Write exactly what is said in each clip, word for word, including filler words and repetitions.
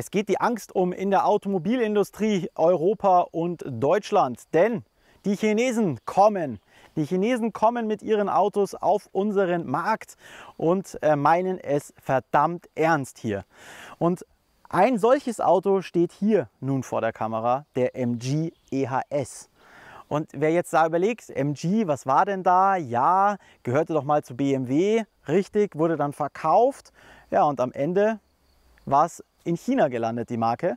Es geht die Angst um in der Automobilindustrie Europa und Deutschland, denn die Chinesen kommen. Die Chinesen kommen mit ihren Autos auf unseren Markt und äh, meinen es verdammt ernst hier. Und ein solches Auto steht hier nun vor der Kamera, der M G E H S. Und wer jetzt da überlegt, M G, was war denn da? Ja, gehörte doch mal zu B M W, richtig, wurde dann verkauft. Ja, und am Ende war es in China gelandet, die Marke.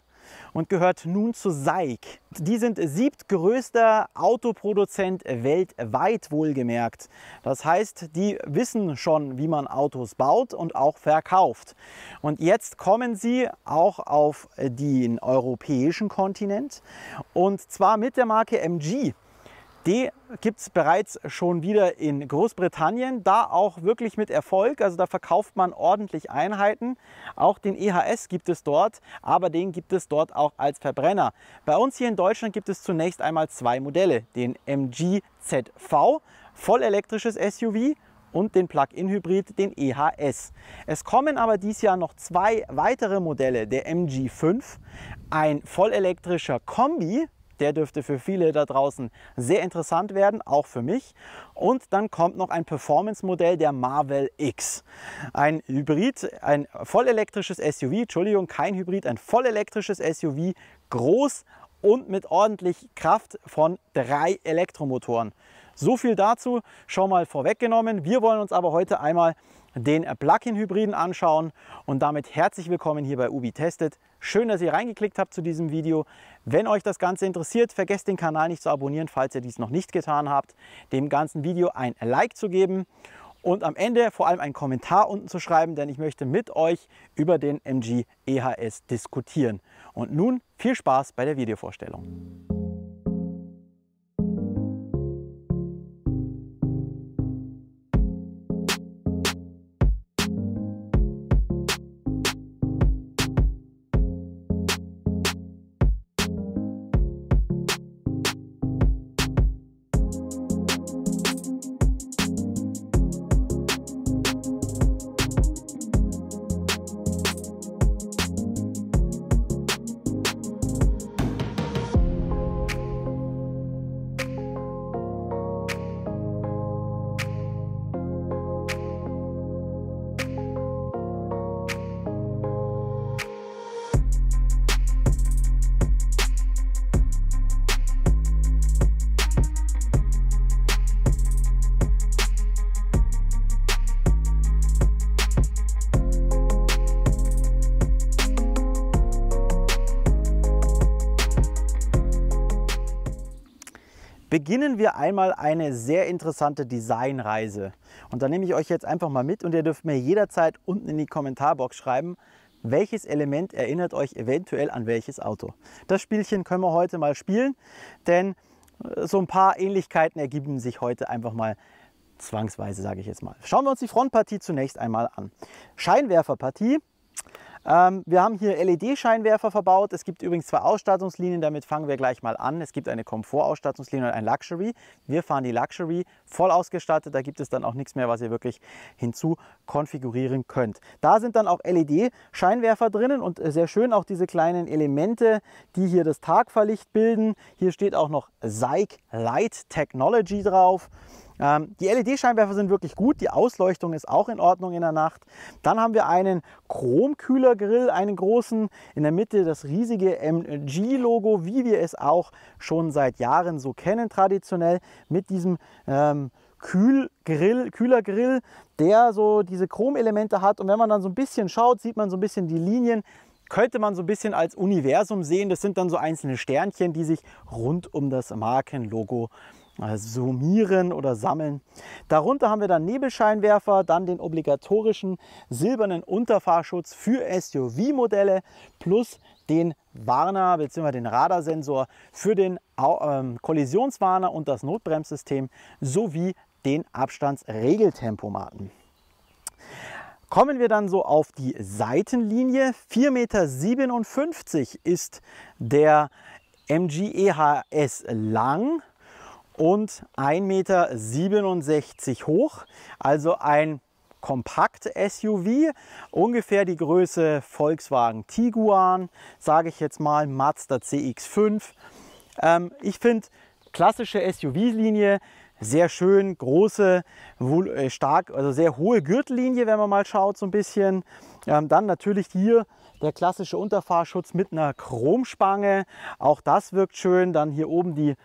Und gehört nun zu SAIC. Die sind siebtgrößter Autoproduzent weltweit, wohlgemerkt. Das heißt, die wissen schon, wie man Autos baut und auch verkauft. Und jetzt kommen sie auch auf den europäischen Kontinent und zwar mit der Marke M G. Die gibt es bereits schon wieder in Großbritannien, da auch wirklich mit Erfolg, also da verkauft man ordentlich Einheiten. Auch den E H S gibt es dort, aber den gibt es dort auch als Verbrenner. Bei uns hier in Deutschland gibt es zunächst einmal zwei Modelle, den M G Z V, vollelektrisches S U V, und den Plug-in-Hybrid, den E H S. Es kommen aber dieses Jahr noch zwei weitere Modelle, der M G fünf, ein vollelektrischer Kombi. Der dürfte für viele da draußen sehr interessant werden, auch für mich. Und dann kommt noch ein Performance-Modell, der Marvel X. Ein Hybrid, ein vollelektrisches S U V, Entschuldigung, kein Hybrid, ein vollelektrisches S U V, groß und mit ordentlich Kraft von drei Elektromotoren. So viel dazu, schon mal vorweggenommen. Wir wollen uns aber heute einmal den Plug-in-Hybriden anschauen und damit herzlich willkommen hier bei Ubi-testet. Schön, dass ihr reingeklickt habt zu diesem Video. Wenn euch das Ganze interessiert, vergesst den Kanal nicht zu abonnieren, falls ihr dies noch nicht getan habt, dem ganzen Video ein Like zu geben und am Ende vor allem einen Kommentar unten zu schreiben, denn ich möchte mit euch über den M G E H S diskutieren. Und nun viel Spaß bei der Videovorstellung. Beginnen wir einmal eine sehr interessante Designreise. Und da nehme ich euch jetzt einfach mal mit und ihr dürft mir jederzeit unten in die Kommentarbox schreiben, welches Element erinnert euch eventuell an welches Auto. Das Spielchen können wir heute mal spielen, denn so ein paar Ähnlichkeiten ergeben sich heute einfach mal zwangsweise, sage ich jetzt mal. Schauen wir uns die Frontpartie zunächst einmal an. Scheinwerferpartie. Wir haben hier L E D-Scheinwerfer verbaut. Es gibt übrigens zwei Ausstattungslinien, damit fangen wir gleich mal an. Es gibt eine Komfort-Ausstattungslinie und ein Luxury. Wir fahren die Luxury, voll ausgestattet. Da gibt es dann auch nichts mehr, was ihr wirklich hinzu konfigurieren könnt. Da sind dann auch L E D-Scheinwerfer drinnen und sehr schön auch diese kleinen Elemente, die hier das Tagfahrlicht bilden. Hier steht auch noch Zeik Light Technology drauf. Die L E D-Scheinwerfer sind wirklich gut, die Ausleuchtung ist auch in Ordnung in der Nacht. Dann haben wir einen Chromkühlergrill, einen großen, in der Mitte das riesige M G-Logo, wie wir es auch schon seit Jahren so kennen traditionell, mit diesem ähm, Kühlgrill, Kühlergrill, der so diese Chromelemente hat. Und wenn man dann so ein bisschen schaut, sieht man so ein bisschen die Linien. Könnte man so ein bisschen als Universum sehen. Das sind dann so einzelne Sternchen, die sich rund um das Markenlogo summieren oder sammeln. Darunter haben wir dann Nebelscheinwerfer, dann den obligatorischen silbernen Unterfahrschutz für S U V-Modelle plus den Warner bzw. den Radarsensor für den ähm, Kollisionswarner und das Notbremssystem sowie den Abstandsregeltempomaten. Kommen wir dann so auf die Seitenlinie. vier Meter siebenundfünfzig ist der M G E H S lang und ein Meter siebenundsechzig hoch. Also ein Kompakt-S U V, ungefähr die Größe Volkswagen Tiguan, sage ich jetzt mal, Mazda C X fünf. Ähm, ich finde klassische S U V-Linie sehr schön, große, stark, also sehr hohe Gürtellinie, wenn man mal schaut, so ein bisschen. Ähm, dann natürlich hier der klassische Unterfahrschutz mit einer Chromspange, auch das wirkt schön. Dann hier oben die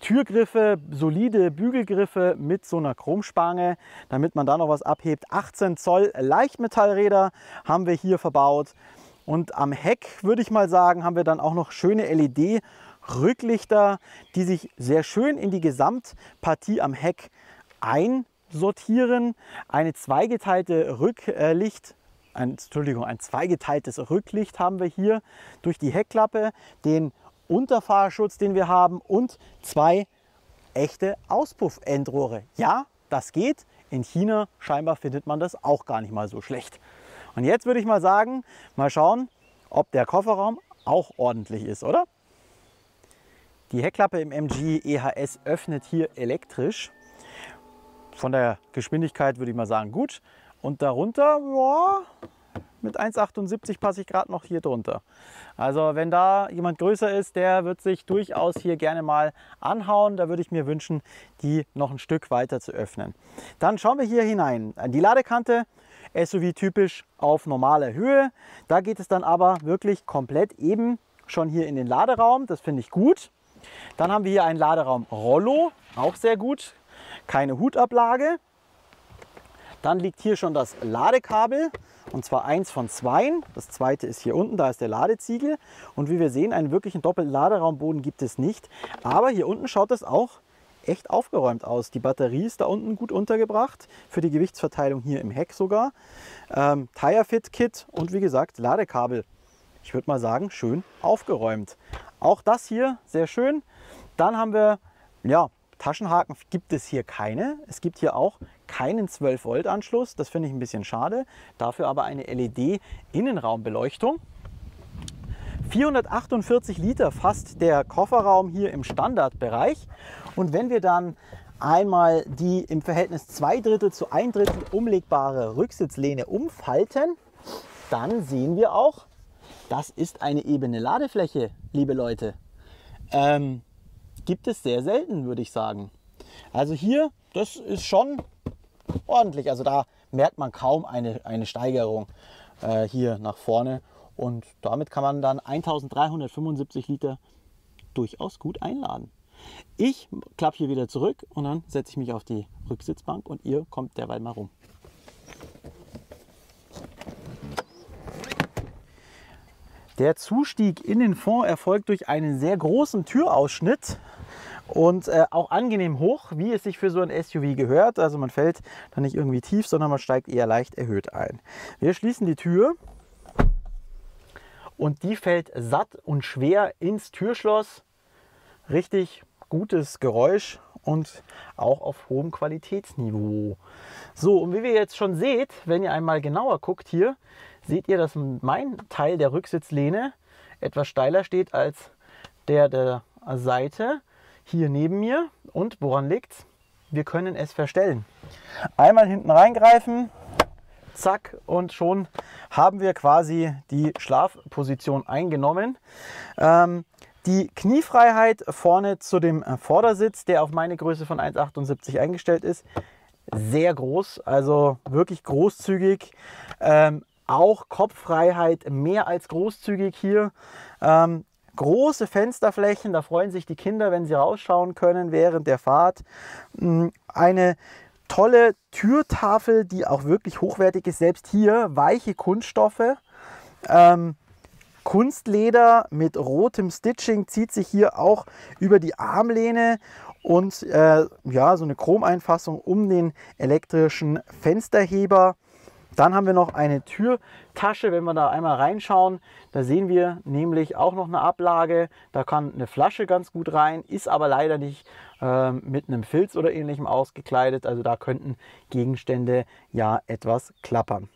Türgriffe, solide Bügelgriffe mit so einer Chromspange, damit man da noch was abhebt. achtzehn Zoll Leichtmetallräder haben wir hier verbaut. Und am Heck, würde ich mal sagen, haben wir dann auch noch schöne L E D-Rücklichter, die sich sehr schön in die Gesamtpartie am Heck einsortieren. Eine zweigeteilte Rücklicht. Ein, Entschuldigung, ein zweigeteiltes Rücklicht haben wir hier durch die Heckklappe, den Unterfahrschutz, den wir haben, und zwei echte Auspuffendrohre. Ja, das geht. In China scheinbar findet man das auch gar nicht mal so schlecht. Und jetzt würde ich mal sagen, mal schauen, ob der Kofferraum auch ordentlich ist, oder? Die Heckklappe im M G E H S öffnet hier elektrisch. Von der Geschwindigkeit würde ich mal sagen, gut. Und darunter, ja, mit eins Komma achtundsiebzig passe ich gerade noch hier drunter. Also wenn da jemand größer ist, der wird sich durchaus hier gerne mal anhauen. Da würde ich mir wünschen, die noch ein Stück weiter zu öffnen. Dann schauen wir hier hinein. Die Ladekante, S U V typisch auf normaler Höhe. Da geht es dann aber wirklich komplett eben schon hier in den Laderaum. Das finde ich gut. Dann haben wir hier einen Laderaum Rollo, auch sehr gut. Keine Hutablage. Dann liegt hier schon das Ladekabel, und zwar eins von zwei. Das zweite ist hier unten, da ist der Ladeziegel. Und wie wir sehen, einen wirklichen doppelten Laderaumboden gibt es nicht. Aber hier unten schaut es auch echt aufgeräumt aus. Die Batterie ist da unten gut untergebracht, für die Gewichtsverteilung hier im Heck sogar. Ähm, Tire-Fit-Kit und wie gesagt Ladekabel. Ich würde mal sagen, schön aufgeräumt. Auch das hier sehr schön. Dann haben wir, ja, Taschenhaken gibt es hier keine. Es gibt hier auch keinen zwölf Volt Anschluss, das finde ich ein bisschen schade, dafür aber eine L E D Innenraumbeleuchtung. vierhundertachtundvierzig Liter fasst der Kofferraum hier im Standardbereich, und wenn wir dann einmal die im Verhältnis zwei Drittel zu ein Drittel umlegbare Rücksitzlehne umfalten, dann sehen wir auch, das ist eine ebene Ladefläche, liebe Leute. Ähm, gibt es sehr selten, würde ich sagen. Also hier, das ist schon ordentlich, also da merkt man kaum eine, eine Steigerung äh, hier nach vorne, und damit kann man dann eintausenddreihundertfünfundsiebzig Liter durchaus gut einladen. Ich klappe hier wieder zurück und dann setze ich mich auf die Rücksitzbank und ihr kommt derweil mal rum. Der Zustieg in den Fond erfolgt durch einen sehr großen Türausschnitt. Und äh, auch angenehm hoch, wie es sich für so ein S U V gehört. Also man fällt dann nicht irgendwie tief, sondern man steigt eher leicht erhöht ein. Wir schließen die Tür und die fällt satt und schwer ins Türschloss. Richtig gutes Geräusch und auch auf hohem Qualitätsniveau. So, und wie ihr jetzt schon seht, wenn ihr einmal genauer guckt hier, seht ihr, dass mein Teil der Rücksitzlehne etwas steiler steht als der der Seite. Hier neben mir, und woran liegt's? Wir können es verstellen. Einmal hinten reingreifen, zack, und schon haben wir quasi die Schlafposition eingenommen. Ähm, die Kniefreiheit vorne zu dem Vordersitz, der auf meine Größe von eins Komma achtundsiebzig eingestellt ist, sehr groß, also wirklich großzügig. Ähm, auch Kopffreiheit mehr als großzügig hier. Ähm, Große Fensterflächen, da freuen sich die Kinder, wenn sie rausschauen können während der Fahrt. Eine tolle Türtafel, die auch wirklich hochwertig ist. Selbst hier weiche Kunststoffe. Ähm, Kunstleder mit rotem Stitching zieht sich hier auch über die Armlehne. Und äh, ja, so eine Chromeinfassung um den elektrischen Fensterheber. Dann haben wir noch eine Türtasche, wenn wir da einmal reinschauen, da sehen wir nämlich auch noch eine Ablage, da kann eine Flasche ganz gut rein, ist aber leider nicht äh, mit einem Filz oder ähnlichem ausgekleidet, also da könnten Gegenstände ja etwas klappern.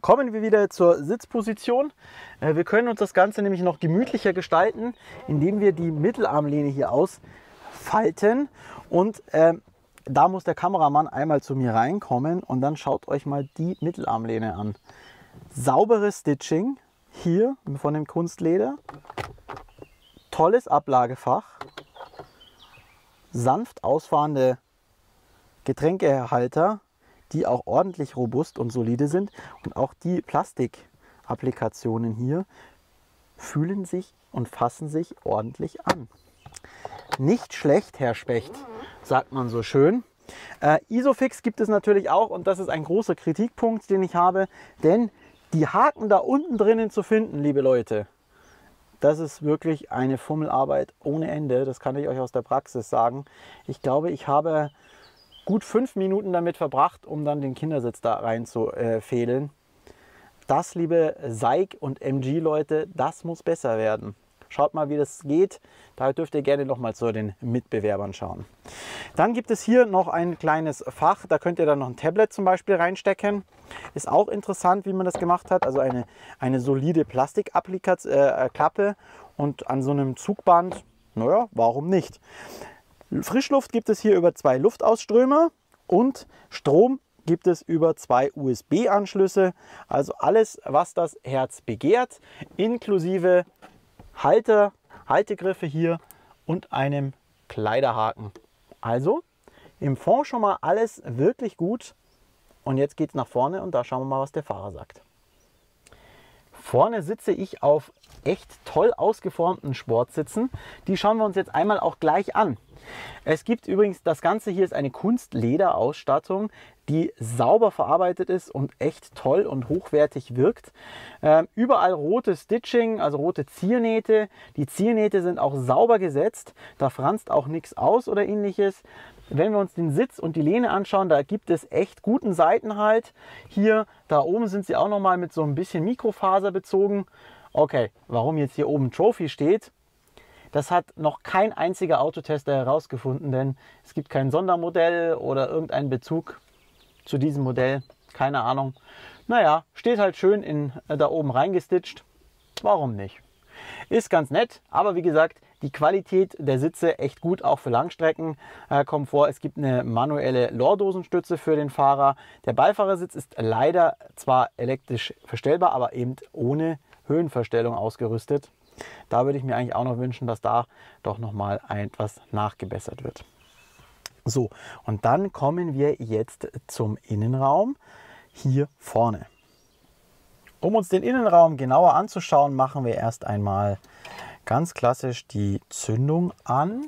Kommen wir wieder zur Sitzposition. Äh, wir können uns das Ganze nämlich noch gemütlicher gestalten, indem wir die Mittelarmlehne hier ausfalten und äh, da muss der Kameramann einmal zu mir reinkommen und dann schaut euch mal die Mittelarmlehne an. Sauberes Stitching hier von dem Kunstleder, tolles Ablagefach, sanft ausfahrende Getränkehalter, die auch ordentlich robust und solide sind, und auch die Plastikapplikationen hier fühlen sich und fassen sich ordentlich an. Nicht schlecht, Herr Specht, sagt man so schön. Äh, Isofix gibt es natürlich auch, und das ist ein großer Kritikpunkt, den ich habe, denn die Haken da unten drinnen zu finden, liebe Leute, das ist wirklich eine Fummelarbeit ohne Ende. Das kann ich euch aus der Praxis sagen. Ich glaube, ich habe gut fünf Minuten damit verbracht, um dann den Kindersitz da rein zu äh, fädeln. Das, liebe Zeik und M G-Leute, das muss besser werden. Schaut mal, wie das geht. Da dürft ihr gerne noch mal zu den Mitbewerbern schauen. Dann gibt es hier noch ein kleines Fach. Da könnt ihr dann noch ein Tablet zum Beispiel reinstecken. Ist auch interessant, wie man das gemacht hat. Also eine, eine solide Plastikapplikations-Klappe und an so einem Zugband. Naja, warum nicht? Frischluft gibt es hier über zwei Luftausströmer und Strom gibt es über zwei U S B-Anschlüsse. Also alles, was das Herz begehrt, inklusive Halter, Haltegriffe hier und einem Kleiderhaken. Also im Fond schon mal alles wirklich gut. Und jetzt geht es nach vorne und da schauen wir mal, was der Fahrer sagt. Vorne sitze ich auf echt toll ausgeformten Sportsitzen. Die schauen wir uns jetzt einmal auch gleich an. Es gibt übrigens, das Ganze hier ist eine Kunstlederausstattung, die sauber verarbeitet ist und echt toll und hochwertig wirkt. Ähm, überall rote Stitching, also rote Ziernähte. Die Ziernähte sind auch sauber gesetzt, da franzt auch nichts aus oder ähnliches. Wenn wir uns den Sitz und die Lehne anschauen, da gibt es echt guten Seitenhalt. Hier, da oben sind sie auch nochmal mit so ein bisschen Mikrofaser bezogen. Okay, warum jetzt hier oben Trophy steht, das hat noch kein einziger Autotester herausgefunden, denn es gibt kein Sondermodell oder irgendeinen Bezug zu diesem Modell. Keine Ahnung. Naja, steht halt schön in, äh, da oben reingestitcht. Warum nicht? Ist ganz nett, aber wie gesagt, die Qualität der Sitze echt gut, auch für Langstreckenkomfort. Es gibt eine manuelle Lordosenstütze für den Fahrer. Der Beifahrersitz ist leider zwar elektrisch verstellbar, aber eben ohne Höhenverstellung ausgerüstet. Da würde ich mir eigentlich auch noch wünschen, dass da doch nochmal etwas nachgebessert wird. So, und dann kommen wir jetzt zum Innenraum hier vorne. Um uns den Innenraum genauer anzuschauen, machen wir erst einmal ganz klassisch die Zündung an.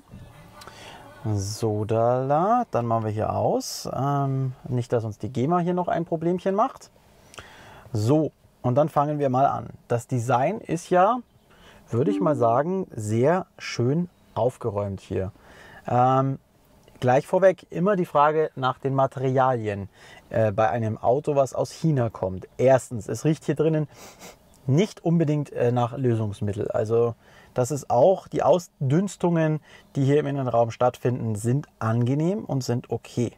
So, da, da. Dann machen wir hier aus. Ähm, nicht, dass uns die GEMA hier noch ein Problemchen macht. So, und dann fangen wir mal an. Das Design ist ja, würde ich mal sagen, sehr schön aufgeräumt hier. Ähm, gleich vorweg immer die Frage nach den Materialien äh, bei einem Auto, was aus China kommt. Erstens, es riecht hier drinnen nicht unbedingt äh, nach Lösungsmittel. Also das ist auch, die Ausdünstungen, die hier im Innenraum stattfinden, sind angenehm und sind okay.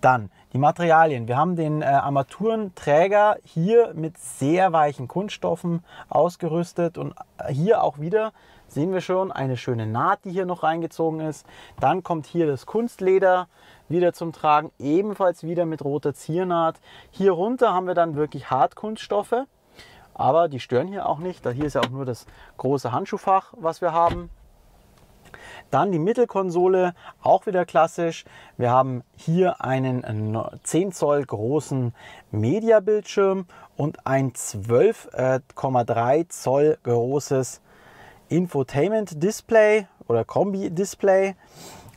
Dann die Materialien. Wir haben den äh, Armaturenträger hier mit sehr weichen Kunststoffen ausgerüstet und hier auch wieder sehen wir schon eine schöne Naht, die hier noch reingezogen ist. Dann kommt hier das Kunstleder wieder zum Tragen, ebenfalls wieder mit roter Ziernaht. Hier runter haben wir dann wirklich Hartkunststoffe, aber die stören hier auch nicht, da hier ist ja auch nur das große Handschuhfach, was wir haben. Dann die Mittelkonsole, auch wieder klassisch. Wir haben hier einen zehn Zoll großen Mediabildschirm und ein zwölf Komma drei Zoll großes Infotainment-Display oder Kombi-Display.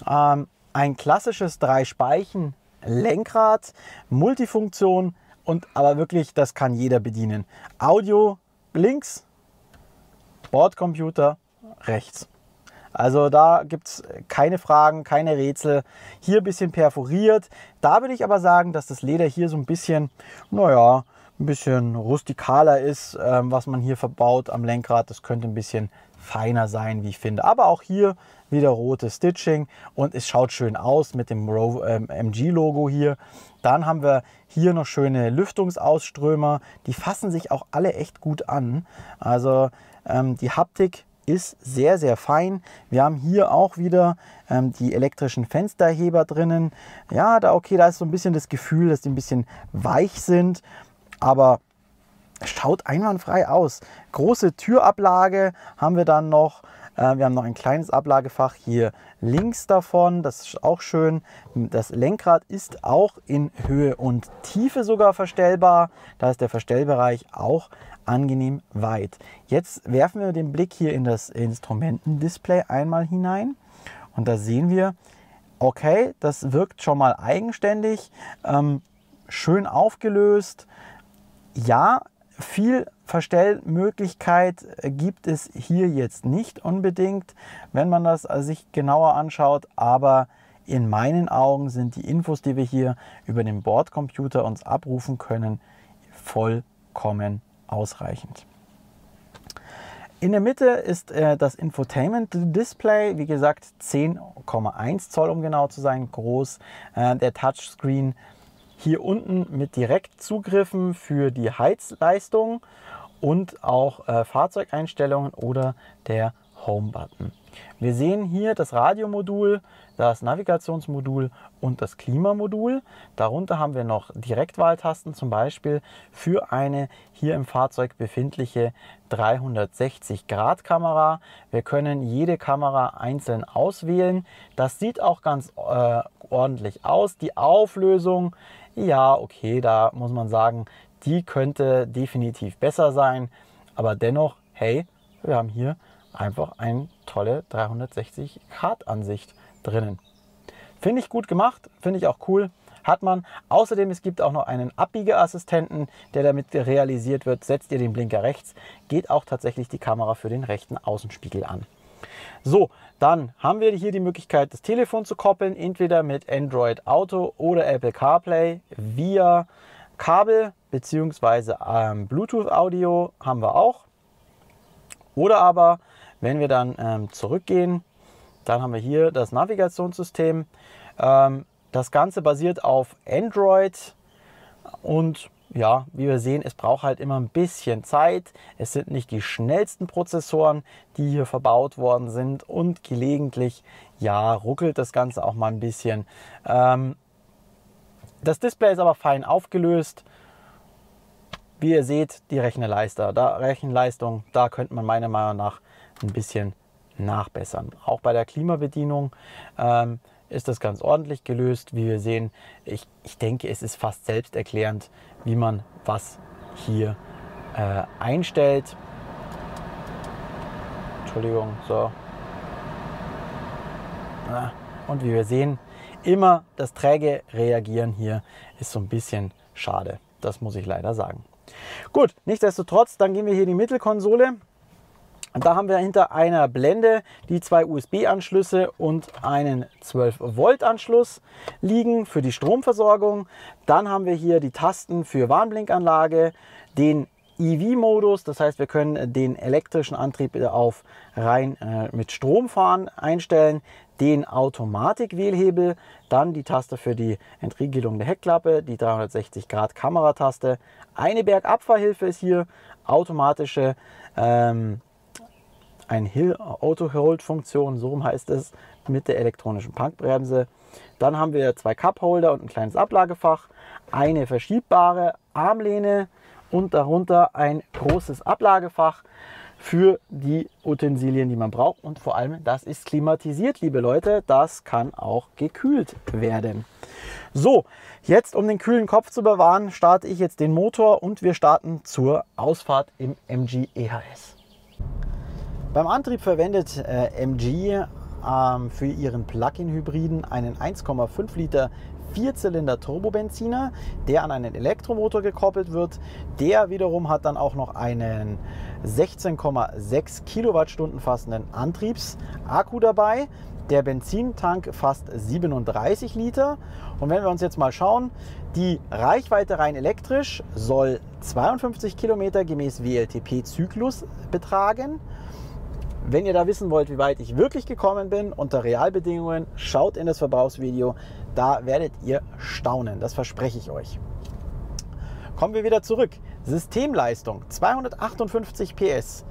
Ähm, ein klassisches drei Speichen Lenkrad, Multifunktion, und aber wirklich, das kann jeder bedienen. Audio links, Bordcomputer rechts. Also da gibt es keine Fragen, keine Rätsel. Hier ein bisschen perforiert. Da würde ich aber sagen, dass das Leder hier so ein bisschen, naja, ein bisschen rustikaler ist, ähm, was man hier verbaut am Lenkrad. Das könnte ein bisschen feiner sein, wie ich finde. Aber auch hier wieder rotes Stitching und es schaut schön aus mit dem M G-Logo hier. Dann haben wir hier noch schöne Lüftungsausströmer. Die fassen sich auch alle echt gut an. Also ähm, die Haptik ist sehr, sehr fein. Wir haben hier auch wieder ähm, die elektrischen Fensterheber drinnen. Ja, da okay, da ist so ein bisschen das Gefühl, dass die ein bisschen weich sind, aber schaut einwandfrei aus. Große Türablage haben wir dann noch. Wir haben noch ein kleines Ablagefach hier links davon, das ist auch schön. Das Lenkrad ist auch in Höhe und Tiefe sogar verstellbar. Da ist der Verstellbereich auch angenehm weit. Jetzt werfen wir den Blick hier in das Instrumentendisplay einmal hinein und da sehen wir, okay, das wirkt schon mal eigenständig, schön aufgelöst. Ja, viel Verstellmöglichkeit gibt es hier jetzt nicht unbedingt, wenn man das sich genauer anschaut, aber in meinen Augen sind die Infos, die wir hier über den Bordcomputer uns abrufen können, vollkommen ausreichend. In der Mitte ist äh, das Infotainment-Display, wie gesagt zehn Komma eins Zoll, um genau zu sein, groß. Äh, der Touchscreen hier unten mit Direktzugriffen für die Heizleistung und auch äh, Fahrzeugeinstellungen oder der Home-Button. Wir sehen hier das Radiomodul, das Navigationsmodul und das Klimamodul. Darunter haben wir noch Direktwahltasten, zum Beispiel für eine hier im Fahrzeug befindliche dreihundertsechzig Grad Kamera. Wir können jede Kamera einzeln auswählen. Das sieht auch ganz äh, ordentlich aus. Die Auflösung, ja, okay, da muss man sagen, die könnte definitiv besser sein. Aber dennoch, hey, wir haben hier einfach eine tolle dreihundertsechzig Grad Ansicht drinnen. Finde ich gut gemacht, finde ich auch cool, hat man. Außerdem, es gibt auch noch einen Abbiegeassistenten, der damit realisiert wird. Setzt ihr den Blinker rechts, geht auch tatsächlich die Kamera für den rechten Außenspiegel an. So, dann haben wir hier die Möglichkeit, das Telefon zu koppeln, entweder mit Android Auto oder Apple CarPlay via Kabel bzw. ähm, Bluetooth Audio haben wir auch. Oder aber, wenn wir dann ähm, zurückgehen, dann haben wir hier das Navigationssystem. Ähm, das Ganze basiert auf Android und ja, wie wir sehen, es braucht halt immer ein bisschen Zeit. Es sind nicht die schnellsten Prozessoren, die hier verbaut worden sind und gelegentlich, ja, ruckelt das Ganze auch mal ein bisschen. Ähm, das Display ist aber fein aufgelöst. Wie ihr seht, die Rechenleistung, da, Rechenleistung, da könnte man meiner Meinung nach ein bisschen nachbessern. Auch bei der Klimabedienung ähm, ist das ganz ordentlich gelöst. Wie wir sehen, ich, ich denke, es ist fast selbsterklärend, wie man was hier äh, einstellt. Entschuldigung, so. Und wie wir sehen, immer das träge Reagieren hier ist so ein bisschen schade. Das muss ich leider sagen. Gut, nichtsdestotrotz, dann gehen wir hier in die Mittelkonsole. Da haben wir hinter einer Blende die zwei U S B-Anschlüsse und einen zwölf Volt Anschluss liegen für die Stromversorgung. Dann haben wir hier die Tasten für Warnblinkanlage, den E V-Modus, das heißt, wir können den elektrischen Antrieb auf rein äh, mit Strom fahren einstellen, den Automatik-Wählhebel, dann die Taste für die Entriegelung der Heckklappe, die dreihundertsechzig Grad Kamerataste, eine Bergabfahrhilfe ist hier, automatische ähm, ein Hill-Auto-Hold-Funktion, so rum heißt es, mit der elektronischen Pankbremse. Dann haben wir zwei Cup-Holder und ein kleines Ablagefach, eine verschiebbare Armlehne und darunter ein großes Ablagefach für die Utensilien, die man braucht. Und vor allem, das ist klimatisiert, liebe Leute. Das kann auch gekühlt werden. So, jetzt, um den kühlen Kopf zu bewahren, starte ich jetzt den Motor und wir starten zur Ausfahrt im M G E H S. Beim Antrieb verwendet äh, M G ähm, für ihren Plug-in-Hybriden einen eins Komma fünf Liter Vierzylinder-Turbobenziner, der an einen Elektromotor gekoppelt wird. Der wiederum hat dann auch noch einen sechzehn Komma sechs Kilowattstunden fassenden Antriebsakku dabei. Der Benzintank fasst siebenunddreißig Liter. Und wenn wir uns jetzt mal schauen, die Reichweite rein elektrisch soll zweiundfünfzig Kilometer gemäß W L T P-Zyklus betragen. Wenn ihr da wissen wollt, wie weit ich wirklich gekommen bin, unter Realbedingungen, schaut in das Verbrauchsvideo, da werdet ihr staunen, das verspreche ich euch. Kommen wir wieder zurück. Systemleistung zweihundertachtundfünfzig P S,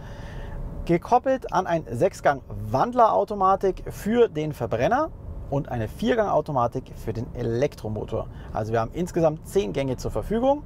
gekoppelt an ein sechs Gang Wandlerautomatik für den Verbrenner und eine vier Gang Automatik für den Elektromotor. Also wir haben insgesamt zehn Gänge zur Verfügung.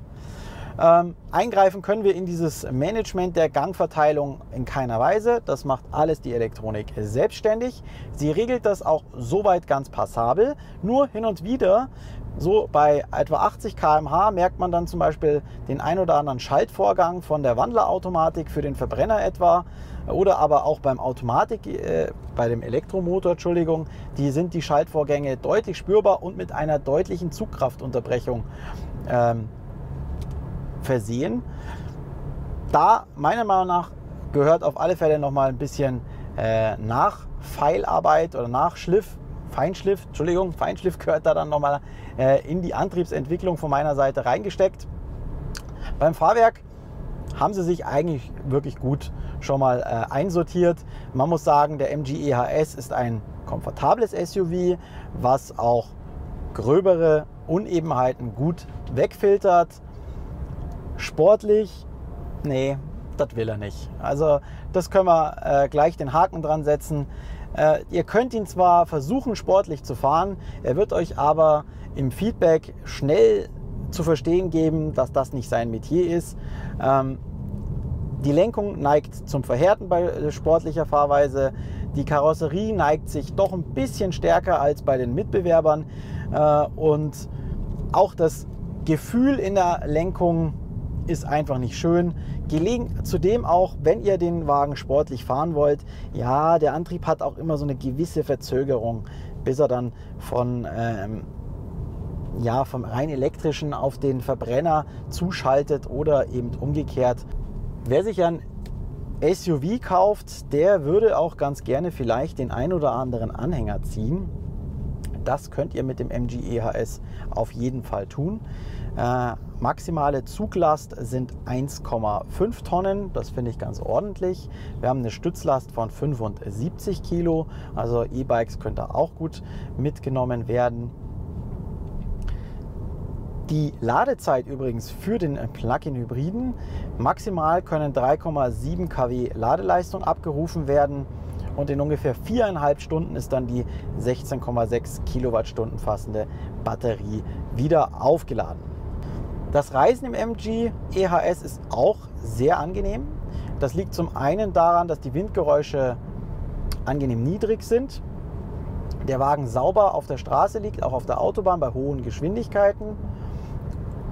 Ähm, eingreifen können wir in dieses Management der Gangverteilung in keiner Weise. Das macht alles die Elektronik selbstständig. Sie regelt das auch soweit ganz passabel. Nur hin und wieder, so bei etwa achtzig Kilometer pro Stunde, merkt man dann zum Beispiel den ein oder anderen Schaltvorgang von der Wandlerautomatik für den Verbrenner etwa. Oder aber auch beim Automatik, äh, bei dem Elektromotor, Entschuldigung, die sind die Schaltvorgänge deutlich spürbar und mit einer deutlichen Zugkraftunterbrechung ähm, versehen. Da meiner Meinung nach gehört auf alle Fälle noch mal ein bisschen äh, Nachfeilarbeit oder Nachschliff, Feinschliff, Entschuldigung, Feinschliff gehört da dann noch mal äh, in die Antriebsentwicklung von meiner Seite reingesteckt. Beim Fahrwerk haben sie sich eigentlich wirklich gut schon mal äh, einsortiert. Man muss sagen, der M G E H S ist ein komfortables S U V, was auch gröbere Unebenheiten gut wegfiltert. Sportlich, nee, das will er nicht. Also das können wir äh, gleich den Haken dran setzen. Äh, ihr könnt ihn zwar versuchen, sportlich zu fahren, er wird euch aber im Feedback schnell zu verstehen geben, dass das nicht sein Metier ist. Ähm, die Lenkung neigt zum Verhärten bei sportlicher Fahrweise. Die Karosserie neigt sich doch ein bisschen stärker als bei den Mitbewerbern. Äh, und auch das Gefühl in der Lenkung ist einfach nicht schön. Gelegen zudem auch, wenn ihr den Wagen sportlich fahren wollt, ja, der Antrieb hat auch immer so eine gewisse Verzögerung, bis er dann von, ähm, ja, vom rein elektrischen auf den Verbrenner zuschaltet oder eben umgekehrt. Wer sich ein S U V kauft, der würde auch ganz gerne vielleicht den ein oder anderen Anhänger ziehen. Das könnt ihr mit dem M G E H S auf jeden Fall tun. Äh, maximale Zuglast sind eins Komma fünf Tonnen, das finde ich ganz ordentlich. Wir haben eine Stützlast von fünfundsiebzig Kilo, also E-Bikes können da auch gut mitgenommen werden. Die Ladezeit übrigens für den Plug-in-Hybriden, maximal können drei Komma sieben Kilowatt Ladeleistung abgerufen werden. Und in ungefähr viereinhalb Stunden ist dann die sechzehn Komma sechs Kilowattstunden fassende Batterie wieder aufgeladen. Das Reisen im M G E H S ist auch sehr angenehm. Das liegt zum einen daran, dass die Windgeräusche angenehm niedrig sind, der Wagen sauber auf der Straße liegt, auch auf der Autobahn bei hohen Geschwindigkeiten,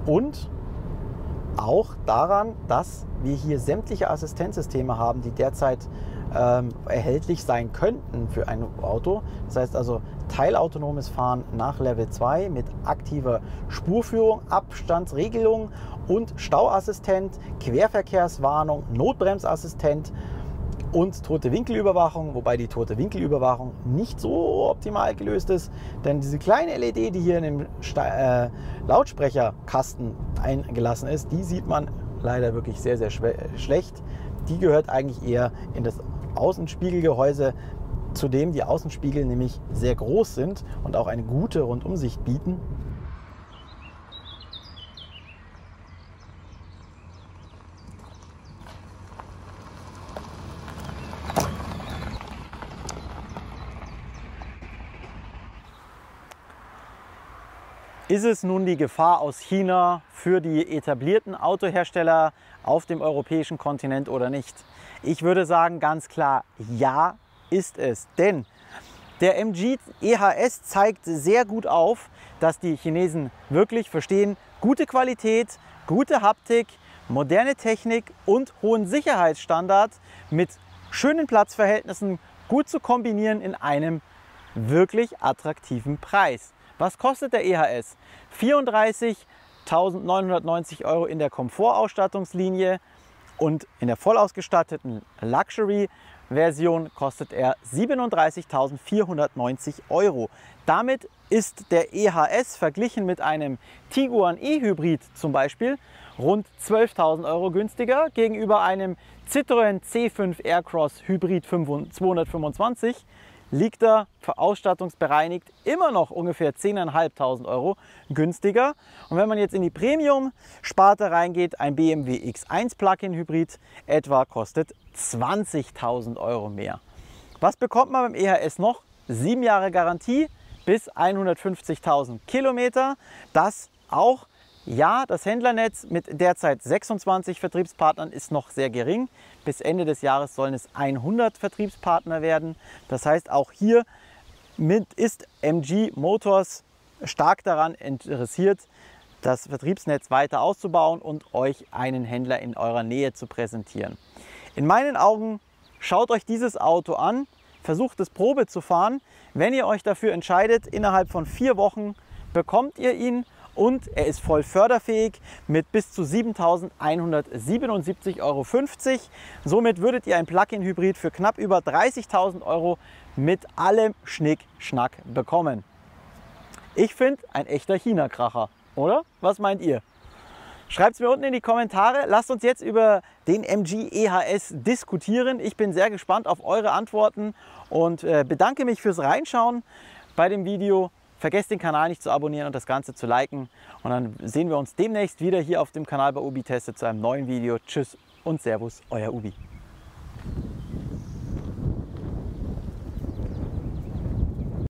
und auch daran, dass wir hier sämtliche Assistenzsysteme haben, die derzeit ähm, erhältlich sein könnten für ein Auto. Das heißt also teilautonomes Fahren nach Level zwei mit aktiver Spurführung, Abstandsregelung und Stauassistent, Querverkehrswarnung, Notbremsassistent und tote Winkelüberwachung, wobei die tote Winkelüberwachung nicht so optimal gelöst ist, denn diese kleine L E D, die hier in dem Sta äh, Lautsprecherkasten eingelassen ist, die sieht man leider wirklich sehr, sehr schlecht. Die gehört eigentlich eher in das Außenspiegelgehäuse, zu dem die Außenspiegel nämlich sehr groß sind und auch eine gute Rundumsicht bieten. Ist es nun die Gefahr aus China für die etablierten Autohersteller auf dem europäischen Kontinent oder nicht? Ich würde sagen, ganz klar, ja ist es. Denn der M G E H S zeigt sehr gut auf, dass die Chinesen wirklich verstehen, gute Qualität, gute Haptik, moderne Technik und hohen Sicherheitsstandard mit schönen Platzverhältnissen gut zu kombinieren in einem wirklich attraktiven Preis. Was kostet der E H S? vierunddreißigtausendneunhundertneunzig Euro in der Komfortausstattungslinie und in der vollausgestatteten Luxury-Version kostet er siebenunddreißigtausendvierhundertneunzig Euro. Damit ist der E H S verglichen mit einem Tiguan E-Hybrid zum Beispiel rund zwölftausend Euro günstiger gegenüber einem Citroën C fünf Aircross Hybrid zweihundertfünfundzwanzig liegt er verausstattungsbereinigt immer noch ungefähr zehntausendfünfhundert Euro günstiger. Und wenn man jetzt in die Premium-Sparte reingeht, ein B M W X eins Plug-in-Hybrid etwa kostet zwanzigtausend Euro mehr. Was bekommt man beim E H S noch? Sieben Jahre Garantie bis hundertfünfzigtausend Kilometer. Das auch. Ja, das Händlernetz mit derzeit sechsundzwanzig Vertriebspartnern ist noch sehr gering. Bis Ende des Jahres sollen es hundert Vertriebspartner werden. Das heißt, auch hier mit ist M G Motors stark daran interessiert, das Vertriebsnetz weiter auszubauen und euch einen Händler in eurer Nähe zu präsentieren. In meinen Augen, schaut euch dieses Auto an, versucht es Probe zu fahren. Wenn ihr euch dafür entscheidet, innerhalb von vier Wochen bekommt ihr ihn. Und er ist voll förderfähig mit bis zu siebentausendeinhundertsiebenundsiebzig Euro fünfzig. Somit würdet ihr ein Plug-in-Hybrid für knapp über dreißigtausend Euro mit allem Schnick-Schnack bekommen. Ich finde, ein echter China-Kracher, oder? Was meint ihr? Schreibt es mir unten in die Kommentare. Lasst uns jetzt über den M G E H S diskutieren. Ich bin sehr gespannt auf eure Antworten und bedanke mich fürs Reinschauen bei dem Video. Vergesst den Kanal nicht zu abonnieren und das Ganze zu liken. Und dann sehen wir uns demnächst wieder hier auf dem Kanal bei Ubi-testet zu einem neuen Video. Tschüss und Servus, euer Ubi.